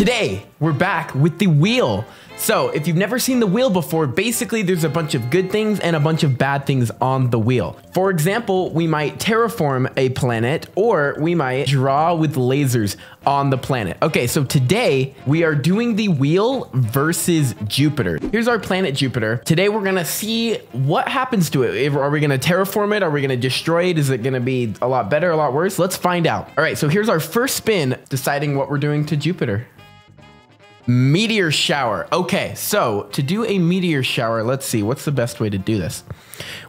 Today, we're back with the wheel. So if you've never seen the wheel before, basically there's a bunch of good things and a bunch of bad things on the wheel. For example, we might terraform a planet or we might draw with lasers on the planet. Okay, so today we are doing the wheel versus Jupiter. Here's our planet Jupiter. Today we're gonna see what happens to it. Are we gonna terraform it? Are we gonna destroy it? Is it gonna be a lot better, a lot worse? Let's find out. All right, so here's our first spin deciding what we're doing to Jupiter. Meteor shower. Okay, so to do a meteor shower, let's see, what's the best way to do this?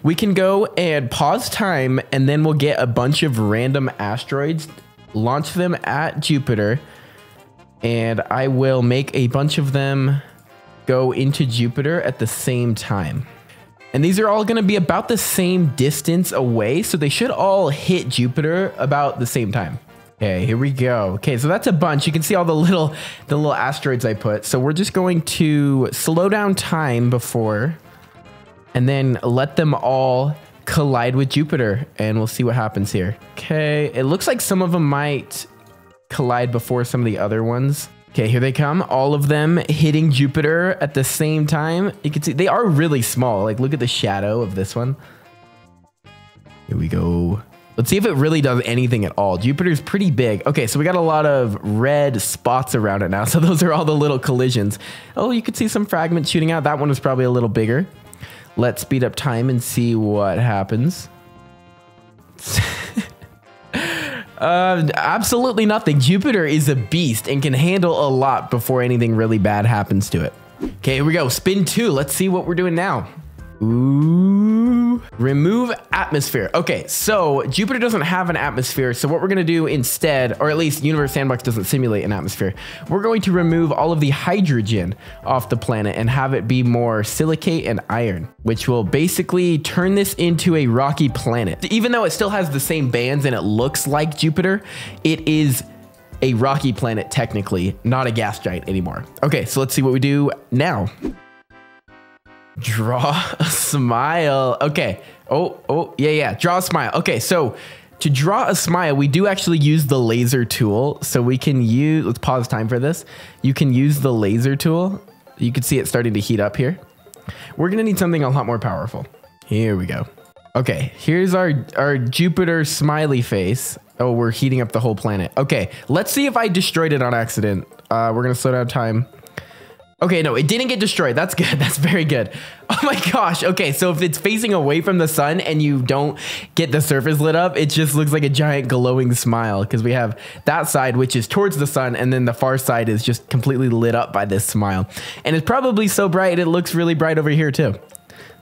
We can go and pause time, and then we'll get a bunch of random asteroids, launch them at Jupiter, and I will make a bunch of them go into Jupiter at the same time. And these are all going to be about the same distance away, so they should all hit Jupiter about the same time. Okay, here we go. Okay, so that's a bunch. You can see all the little asteroids I put. So we're just going to slow down time before and then let them all collide with Jupiter, and we'll see what happens here. Okay, it looks like some of them might collide before some of the other ones. Okay, here they come. All of them hitting Jupiter at the same time. You can see they are really small. Like, look at the shadow of this one. Here we go. Let's see if it really does anything at all. Jupiter's pretty big. Okay, so we got a lot of red spots around it now. So those are all the little collisions. Oh, you could see some fragments shooting out. That one was probably a little bigger. Let's speed up time and see what happens. Absolutely nothing. Jupiter is a beast and can handle a lot before anything really bad happens to it. Okay, here we go. Spin two. Let's see what we're doing now. Ooh, remove atmosphere. Okay, so Jupiter doesn't have an atmosphere. So what we're gonna do instead, or at least Universe Sandbox doesn't simulate an atmosphere, we're going to remove all of the hydrogen off the planet and have it be more silicate and iron, which will basically turn this into a rocky planet. Even though it still has the same bands and it looks like Jupiter, it is a rocky planet technically, not a gas giant anymore. Okay, so let's see what we do now. Draw a smile. Okay. Oh, yeah. Draw a smile. Okay. So to draw a smile, we do actually use the laser tool. So we can use, let's pause time for this. You can use the laser tool. You can see it starting to heat up here. We're going to need something a lot more powerful. Here we go. Okay. Here's our Jupiter smiley face. Oh, we're heating up the whole planet. Okay. Let's see if I destroyed it on accident. We're going to slow down time. Okay, no, it didn't get destroyed. That's good. That's very good. Oh my gosh. Okay, so if it's facing away from the sun and you don't get the surface lit up, it just looks like a giant glowing smile because we have that side, which is towards the sun, and then the far side is just completely lit up by this smile. And it's probably so bright, it looks really bright over here too.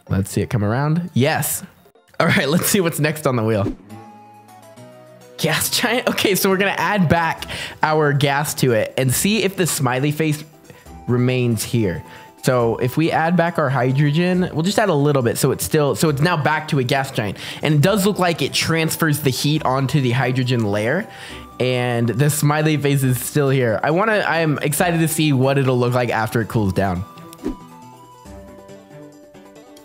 Let's see it come around. Yes. All right, let's see what's next on the wheel. Gas giant. Okay, so we're going to add back our gas to it and see if the smiley face remains here. So if we add back our hydrogen, we'll just add a little bit. So it's now back to a gas giant, and it does look like it transfers the heat onto the hydrogen layer, and the smiley face is still here. I'm excited to see what it'll look like after it cools down.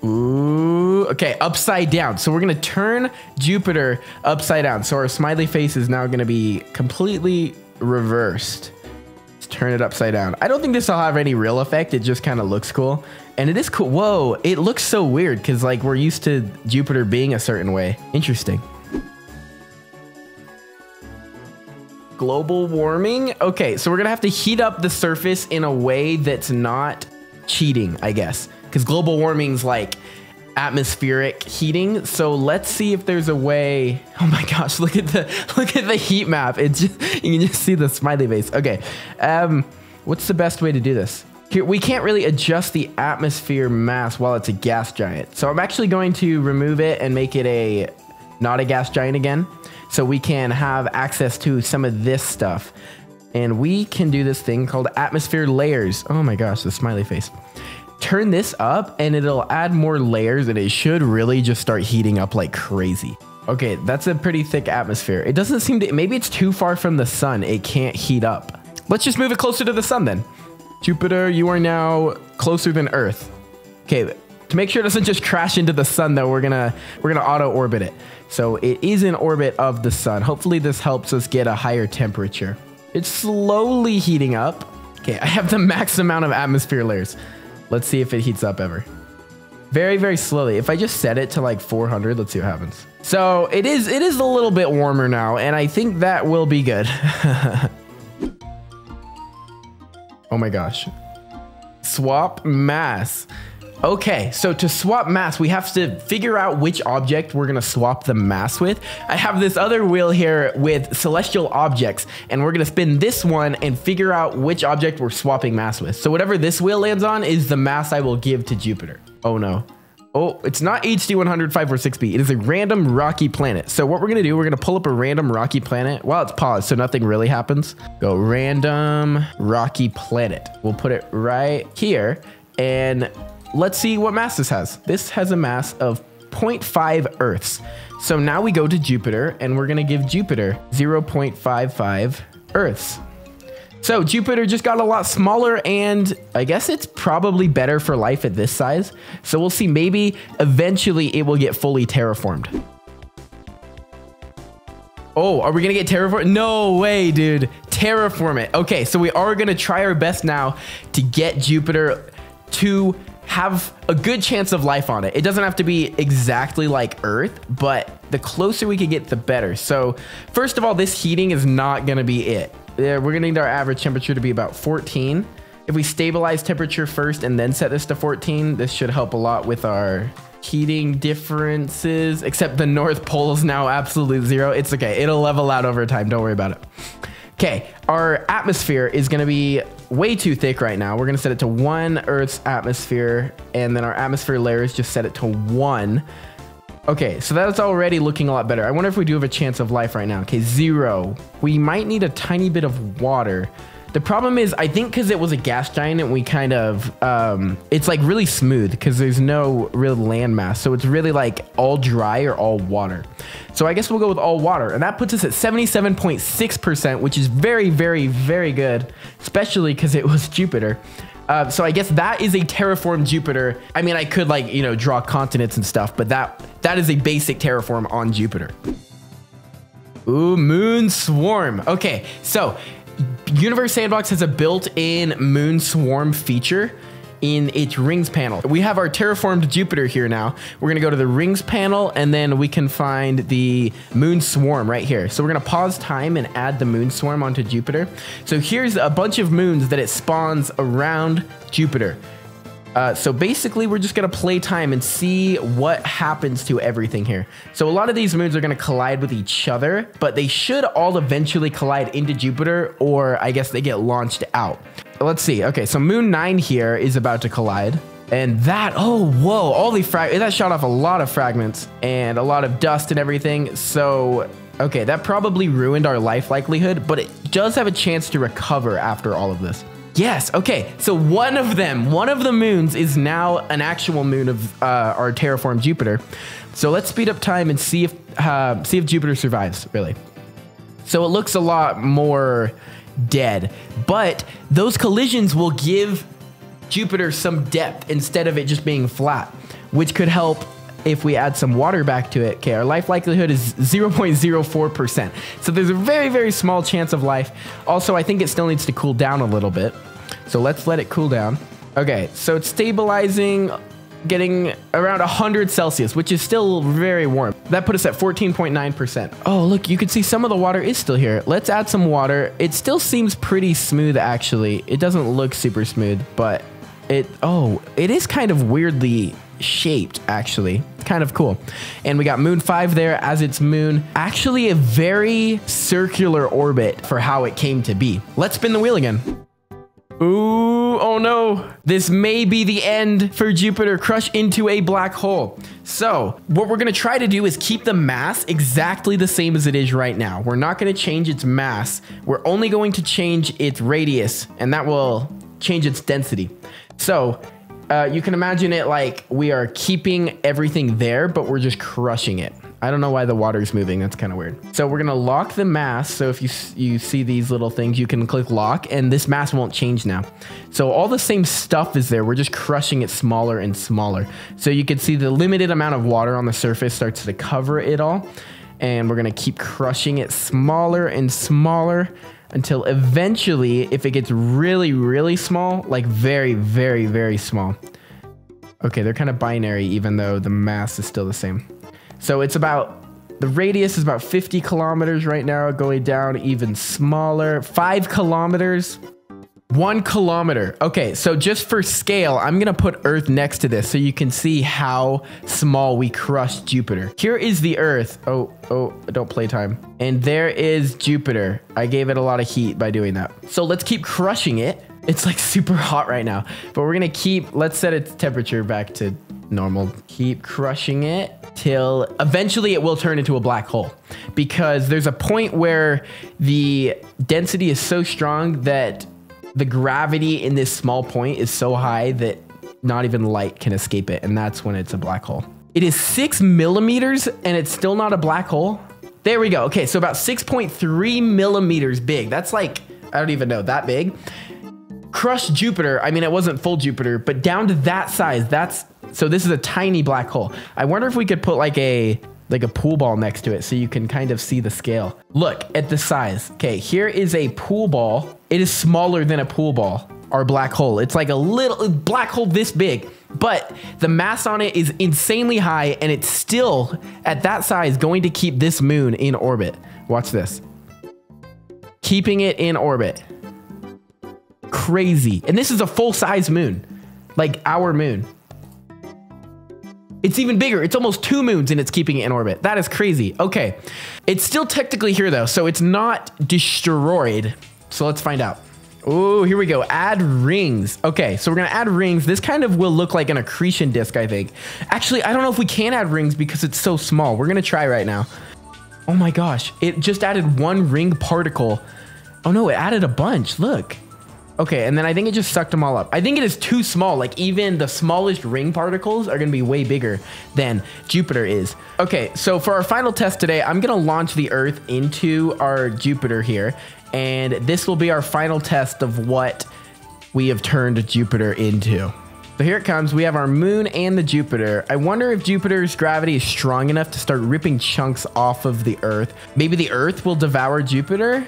Ooh, okay, upside down. So we're gonna turn Jupiter upside down. So our smiley face is now gonna be completely reversed. Turn it upside down. I don't think this will have any real effect. It just kind of looks cool. And it is cool. Whoa, it looks so weird because like we're used to Jupiter being a certain way. Interesting. Global warming. Okay, so we're going to have to heat up the surface in a way that's not cheating, I guess, because global warming's like atmospheric heating. So let's see if there's a way. Oh my gosh, look at the heat map. It's just, you can just see the smiley face. Okay, what's the best way to do this? Here, we can't really adjust the atmosphere mass while it's a gas giant. So I'm actually going to remove it and make it a not a gas giant again, so we can have access to some of this stuff. And we can do this thing called atmosphere layers. Oh my gosh, the smiley face. Turn this up and it'll add more layers, and it should really just start heating up like crazy. Okay, that's a pretty thick atmosphere. It doesn't seem to, maybe it's too far from the sun. It can't heat up. Let's just move it closer to the sun then. Jupiter, you are now closer than Earth. Okay, to make sure it doesn't just crash into the sun though, we're gonna auto orbit it. So it is in orbit of the sun. Hopefully this helps us get a higher temperature. It's slowly heating up. Okay, I have the max amount of atmosphere layers. Let's see if it heats up ever. Very, very slowly. If I just set it to like 400, let's see what happens. So it is a little bit warmer now, and I think that will be good. Oh my gosh. Swap mass. Okay, so to swap mass, we have to figure out which object we're gonna swap the mass with. I have this other wheel here with celestial objects, and we're gonna spin this one and figure out which object we're swapping mass with. So whatever this wheel lands on is the mass I will give to Jupiter. Oh no. Oh, it's not HD 100 546b. It is a random rocky planet. So what we're gonna do, we're gonna pull up a random rocky planet. Wow, it's paused, so nothing really happens. Go random rocky planet. We'll put it right here, and let's see what mass this has. This has a mass of 0.5 Earths. So now we go to Jupiter, and we're gonna give Jupiter 0.55 Earths. So Jupiter just got a lot smaller, and I guess it's probably better for life at this size. So we'll see, maybe eventually it will get fully terraformed. Oh, are we gonna get terraformed? No way, dude. Terraform it. Okay, so we are gonna try our best now to get Jupiter to have a good chance of life on it. It doesn't have to be exactly like Earth, but the closer we can get, the better. So first of all, this heating is not gonna be it. Yeah, we're gonna need our average temperature to be about 14. If we stabilize temperature first and then set this to 14, this should help a lot with our heating differences, except the North Pole is now absolute zero. It's okay, it'll level out over time, don't worry about it. Okay, our atmosphere is gonna be way too thick right now. We're gonna set it to 1 Earth's atmosphere, and then our atmosphere layers, just set it to 1. Okay, so that's already looking a lot better. I wonder if we do have a chance of life right now. Okay, 0. We might need a tiny bit of water. The problem is, I think because it was a gas giant, and we kind of, it's like really smooth because there's no real landmass. So it's really like all dry or all water. So I guess we'll go with all water. And that puts us at 77.6%, which is very, very, very good, especially because it was Jupiter. So I guess that is a terraformed Jupiter. I mean, I could like, you know, draw continents and stuff, but that is a basic terraform on Jupiter. Ooh, moon swarm. Okay, so Universe Sandbox has a built-in moon swarm feature in its rings panel. We have our terraformed Jupiter here now. We're gonna go to the rings panel, and then we can find the moon swarm right here. So we're gonna pause time and add the moon swarm onto Jupiter. So here's a bunch of moons that it spawns around Jupiter. So basically we're just gonna play time and see what happens to everything here. So a lot of these moons are gonna collide with each other, but they should all eventually collide into Jupiter, or I guess they get launched out. Let's see. Okay, so moon 9 here is about to collide, and that, oh, whoa, all the that shot off a lot of fragments and a lot of dust and everything. So, okay, that probably ruined our life likelihood, but it does have a chance to recover after all of this. Yes, okay, so one of the moons is now an actual moon of our terraformed Jupiter. So let's speed up time and see if Jupiter survives, really. So it looks a lot more dead, but those collisions will give Jupiter some depth instead of it just being flat, which could help if we add some water back to it. Okay, our life likelihood is 0.04%. So there's a very, very small chance of life. Also, I think it still needs to cool down a little bit. So let's let it cool down. Okay, so it's stabilizing, getting around 100 Celsius, which is still very warm. That put us at 14.9%. Oh, look, you can see some of the water is still here. Let's add some water. It still seems pretty smooth, actually. It doesn't look super smooth, but it is kind of weirdly shaped, actually. It's kind of cool. And we got moon 5 there as its moon. Actually, a very circular orbit for how it came to be. Let's spin the wheel again. Ooh, oh no. This may be the end for Jupiter. Crush into a black hole. So what we're going to try to do is keep the mass exactly the same as it is right now. We're not going to change its mass. We're only going to change its radius, and that will change its density. So you can imagine it like we are keeping everything there, but we're just crushing it. I don't know why the water's moving. That's kind of weird. So we're going to lock the mass. So if you see these little things, you can click lock, and this mass won't change now. So all the same stuff is there. We're just crushing it smaller and smaller. So you can see the limited amount of water on the surface starts to cover it all. And we're going to keep crushing it smaller and smaller until eventually, if it gets really, really small, like very, very, very small. Okay, they're kind of binary, even though the mass is still the same. So it's about, the radius is about 50 kilometers right now, going down even smaller, 5 kilometers. 1 kilometer. Okay, so just for scale, I'm gonna put Earth next to this so you can see how small we crushed Jupiter. Here is the Earth. Oh, don't play time. And there is Jupiter. I gave it a lot of heat by doing that. So let's keep crushing it. It's like super hot right now, but we're gonna keep, let's set its temperature back to normal. Keep crushing it till eventually it will turn into a black hole, because there's a point where the density is so strong that the gravity in this small point is so high that not even light can escape it, and that's when it's a black hole. It is 6 millimeters, and it's still not a black hole. There we go. Okay, so about 6.3 millimeters big. That's like, I don't even know, that big. Crushed Jupiter. I mean, it wasn't full Jupiter, but down to that size. That's, so this is a tiny black hole. I wonder if we could put like a pool ball next to it so you can kind of see the scale. Look at the size. Okay, here is a pool ball. It is smaller than a pool ball, our black hole. It's like a little black hole this big, but the mass on it is insanely high, and it's still at that size going to keep this moon in orbit. Watch this. Keeping it in orbit. Crazy. And this is a full-size moon, like our moon. It's even bigger. It's almost 2 moons, and it's keeping it in orbit. That is crazy. Okay. It's still technically here, though, so it's not destroyed. So let's find out. Oh, here we go. Add rings. Okay, so we're going to add rings. This kind of will look like an accretion disk, I think. Actually, I don't know if we can add rings because it's so small. We're going to try right now. Oh my gosh. It just added 1 ring particle. Oh no, it added a bunch. Look. Okay, and then I think it just sucked them all up. I think it is too small. Like, even the smallest ring particles are going to be way bigger than Jupiter is. Okay, so for our final test today, I'm going to launch the Earth into our Jupiter here. And this will be our final test of what we have turned Jupiter into. So here it comes. We have our moon and the Jupiter. I wonder if Jupiter's gravity is strong enough to start ripping chunks off of the Earth. Maybe the Earth will devour Jupiter?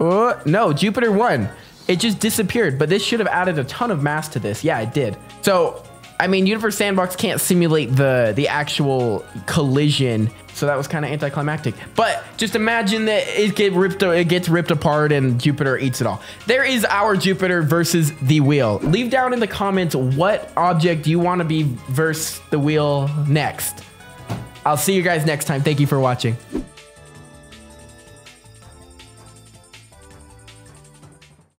Oh, no, Jupiter won. It just disappeared, but this should have added a ton of mass to this. Yeah, it did. So, I mean, Universe Sandbox can't simulate the actual collision, so that was kind of anticlimactic. But just imagine that it gets ripped apart and Jupiter eats it all. There is our Jupiter versus the wheel. Leave down in the comments what object you want to be versus the wheel next. I'll see you guys next time. Thank you for watching.